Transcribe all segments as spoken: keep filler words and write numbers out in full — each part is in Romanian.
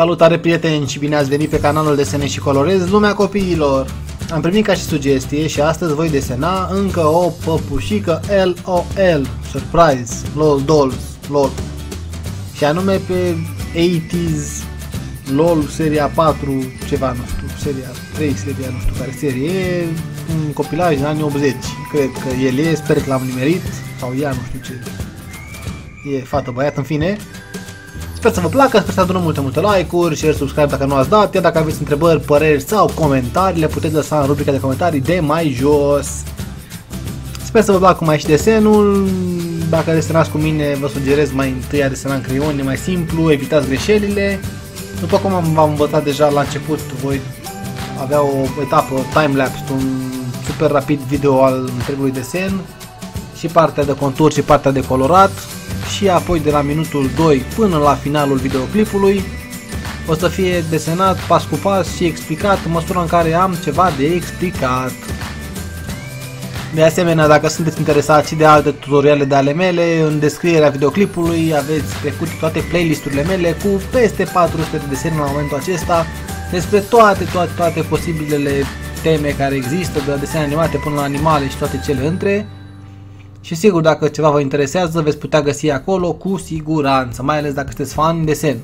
Salutare prieteni și bine ați venit pe canalul Desenez și Colorez, lumea copiilor! Am primit ca și sugestie și astăzi voi desena încă o păpușică LOL Surprise, LOL Dolls, LOL, și anume pe optzeci LOL seria patru, ceva, nu știu, seria trei, seria, nu știu care serie, e un copilaj din anii optzeci, cred că el e, sper că l-am nimerit, sau ea, nu știu ce, e fată, băiat, în fine. Sper să vă placă, sper să adunăm multe, multe like-uri, share, subscribe dacă nu ați dat, iar dacă aveți întrebări, păreri sau comentarii, le puteți lăsa în rubrica de comentarii de mai jos. Sper să vă placă cum mai și desenul. Dacă desenați cu mine, vă sugerez mai întâi a desena în creion, e mai simplu, evitați greșelile. După cum v-am învățat deja la început, voi avea o etapă timelapse, un super rapid video al întregului desen, și partea de contur și partea de colorat. Și apoi de la minutul doi până la finalul videoclipului o să fie desenat pas cu pas și explicat în măsura în care am ceva de explicat. De asemenea, dacă sunteți interesați și de alte tutoriale de ale mele, în descrierea videoclipului aveți trecute toate playlisturile mele cu peste patru sute de desene la momentul acesta despre toate, toate, toate posibilele teme care există, de la desene animate până la animale și toate cele între. Și sigur, dacă ceva vă interesează, veți putea găsi acolo cu siguranță, mai ales dacă sunteți fan desen.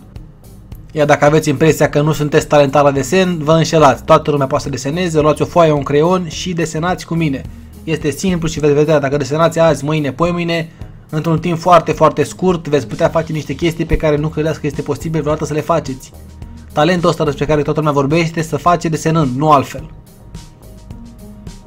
Iar dacă aveți impresia că nu sunteți talentat la desen, vă înșelați. Toată lumea poate să deseneze, luați o foaie, un creion și desenați cu mine. Este simplu și veți vedea, dacă desenați azi, mâine, poimâine, într-un timp foarte, foarte scurt, veți putea face niște chestii pe care nu credeați că este posibil vreodată să le faceți. Talentul ăsta despre care toată lumea vorbește se face desenând, nu altfel.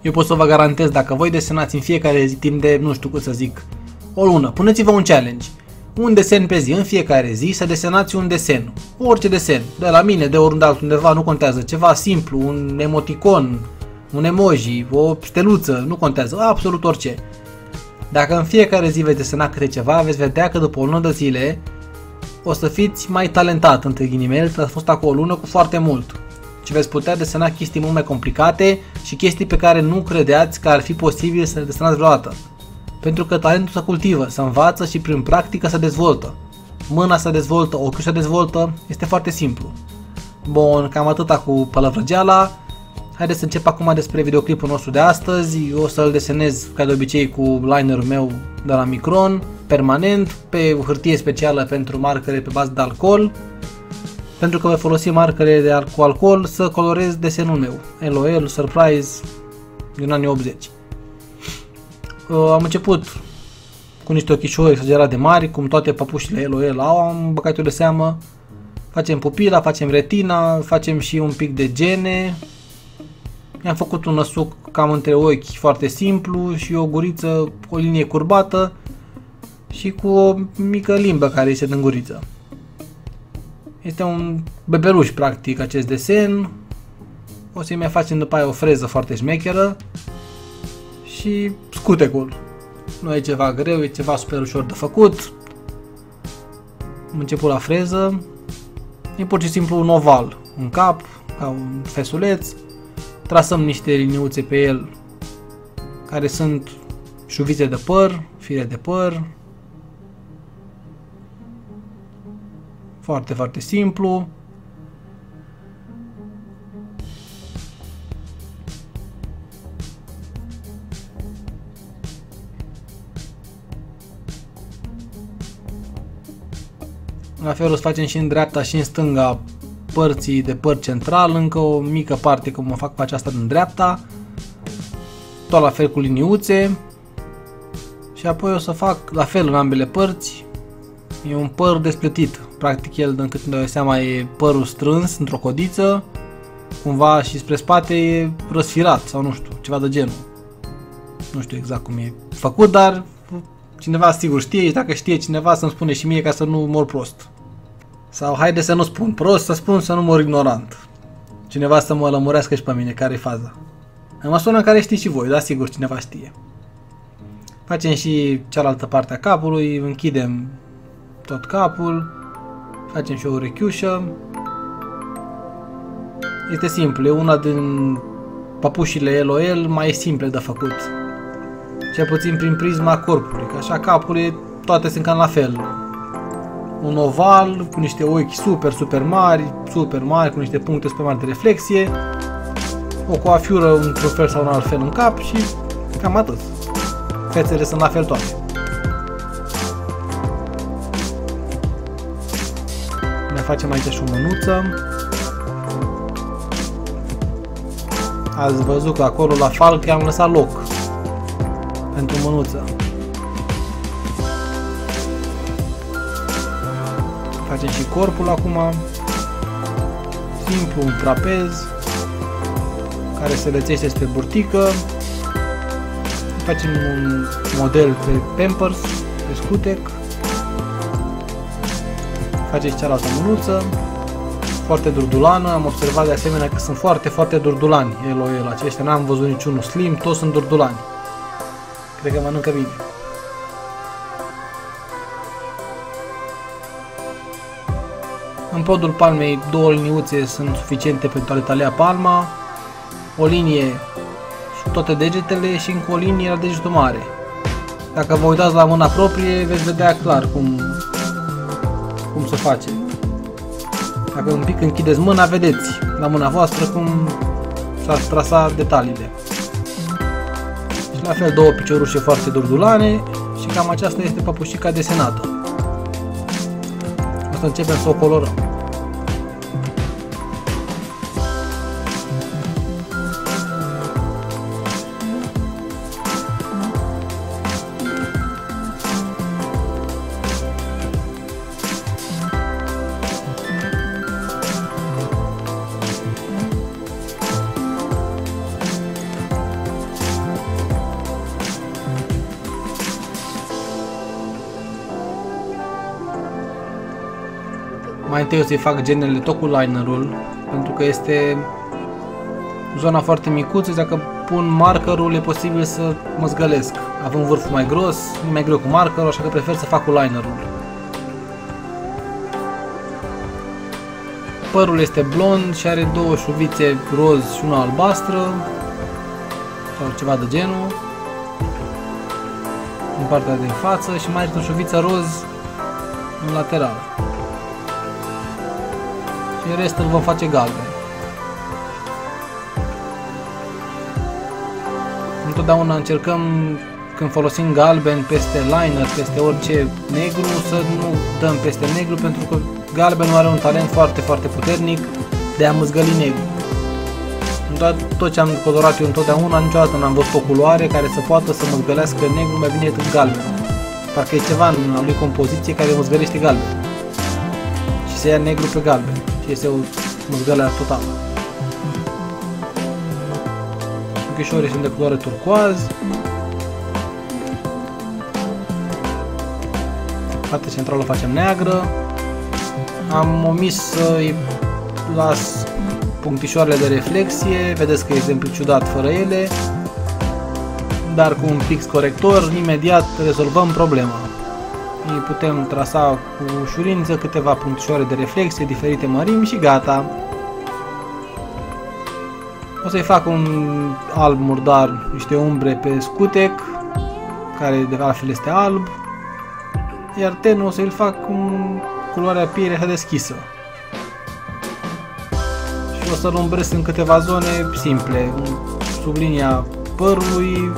Eu pot să vă garantez, dacă voi desenați în fiecare zi timp de, nu știu cum să zic, o lună, puneți-vă un challenge. Un desen pe zi, în fiecare zi, să desenați un desen. Orice desen, de la mine, de oriunde altundeva, nu contează. Ceva simplu, un emoticon, un emoji, o steluță, nu contează, absolut orice. Dacă în fiecare zi veți desena câte ceva, veți vedea că după o lună de zile o să fiți mai talentat, între ghinimele, că ați fost acolo o lună cu foarte mult. Și veți putea desena chestii mult mai complicate și chestii pe care nu credeați că ar fi posibil să le desenați vreodată. Pentru că talentul se cultivă, se învață și prin practică se dezvoltă. Mâna se dezvoltă, ochiul se dezvoltă, este foarte simplu. Bun, cam atâta cu pălăvrăgeala. Haideți să încep acum despre videoclipul nostru de astăzi. Eu o să-l desenez ca de obicei cu linerul meu de la Micron, permanent, pe o hârtie specială pentru marcare pe bază de alcool. Pentru că voi folosi marcările de al cu alcool să colorez desenul meu, LOL Surprise din anii optzeci. Uh, am început cu niște ochișori exagerat de mari, cum toate papușile LOL au, am băgat eu de seamă. Facem pupila, facem retina, facem și un pic de gene. Mi-am făcut un năsuc cam între ochi foarte simplu și o guriță, o linie curbată și cu o mică limbă care este din guriță. Este un bebeluș, practic, acest desen. O să-i mai facem după aia o freză foarte șmecheră și scutecul. Nu e ceva greu, e ceva super ușor de făcut. Am început la freză. E pur și simplu un oval în cap, ca un fesuleț. Trasăm niște liniuțe pe el care sunt șuvițe de păr, fire de păr. Foarte, foarte simplu. La fel o să facem și în dreapta și în stânga părții de păr central, încă o mică parte, cum o fac pe aceasta din dreapta. Tot la fel cu liniuțe. Și apoi o să fac la fel în ambele părți. E un păr despletit, practic el, din cât îmi dau seama, e părul strâns într-o codiță, cumva, și spre spate e răsfirat sau nu știu, ceva de genul. Nu știu exact cum e făcut, dar cineva sigur știe, și dacă știe cineva să-mi spune și mie ca să nu mor prost. Sau haide să nu spun prost, să spun să nu mor ignorant. Cineva să mă lămurească și pe mine care e faza. În măsura în care știți și voi, da, sigur cineva știe. Facem și cealaltă parte a capului, închidem tot capul, facem și o urechiușă. Este simplu, e una din papușile LOL mai simple de făcut, cel puțin prin prisma corpului, că așa capul e, toate sunt cam la fel, un oval cu niște ochi super, super mari, super mari, cu niște puncte super mari de reflexie, o coafiură într-un fel sau un alt fel în cap și cam atât. Fețele sunt la fel toate. Ne facem aici și o mânuță. Ați văzut că acolo la falc am lăsat loc pentru mânuță. Facem și corpul acum. Simplu un trapez care se lățește spre burtică. Facem un model pe Pampers, pe scutec. Faceți cealaltă mânuță. Foarte durdulană. Am observat de asemenea că sunt foarte, foarte durdulani LOL aceștia. N-am văzut niciunul slim, toți sunt durdulani. Cred că mănâncă bine. În podul palmei două liniuțe sunt suficiente pentru a detalea palma. O linie sub toate degetele și încă o linie la degetul mare. Dacă vă uitați la mâna proprie, veți vedea clar cum, cum se face. Dacă un pic închideți mâna, vedeți la mâna voastră cum s-ar trasa detaliile. Și la fel două piciorușe foarte durdulane și cam aceasta este păpușica desenată. O să începem să o colorăm. Mai întâi o să-i fac genele tot cu linerul, pentru că este zona foarte micuță și dacă pun markerul e posibil să mă zgălesc. Având vârful mai gros, e mai greu cu markerul, așa că prefer să fac cu linerul. Părul este blond și are două șuvițe roz și una albastră sau ceva de genul în partea din față și mai este o șuviță roz în lateral. Și restul vom face galben. Întotdeauna încercăm, când folosim galben peste liner, peste orice negru, să nu dăm peste negru, pentru că galbenul are un talent foarte, foarte puternic de a măzgăli negru. Dar tot ce am colorat eu întotdeauna, niciodată n-am văzut o culoare care să poată să măzgălească negru mai bine decât galben. Parcă e ceva în a lui compoziție care măzgălește galben. Și se ia negru pe galben. Și este o măzgăleală totală. Ochișorii sunt de culoare turcoaz. Partea centrală o facem neagră. Am omis să-i las punctișoarele de reflexie. Vedeți că este un pic ciudat fără ele. Dar cu un pix corector, imediat rezolvăm problema. Îi putem trasa cu ușurință câteva punctișoare de reflexie, diferite mărimi și gata. O să-i fac un alb murdar, niște umbre pe scutec, care de altfel este alb. Iar tenul o să-l fac cu culoarea pielei așa deschisă. Și o să-l umbresc în câteva zone simple, sub linia părului,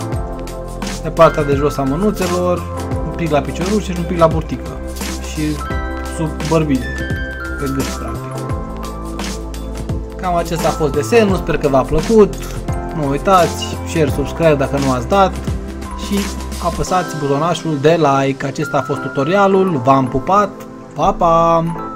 de partea de jos a mânuțelor, un pic la piciorușe și un pic la burtică și sub bărbile, pe gât practic. Cam acesta a fost desenul, sper că v-a plăcut, nu uitați, share, subscribe dacă nu ați dat și apăsați butonașul de like. Acesta a fost tutorialul, v-am pupat, pa, pa!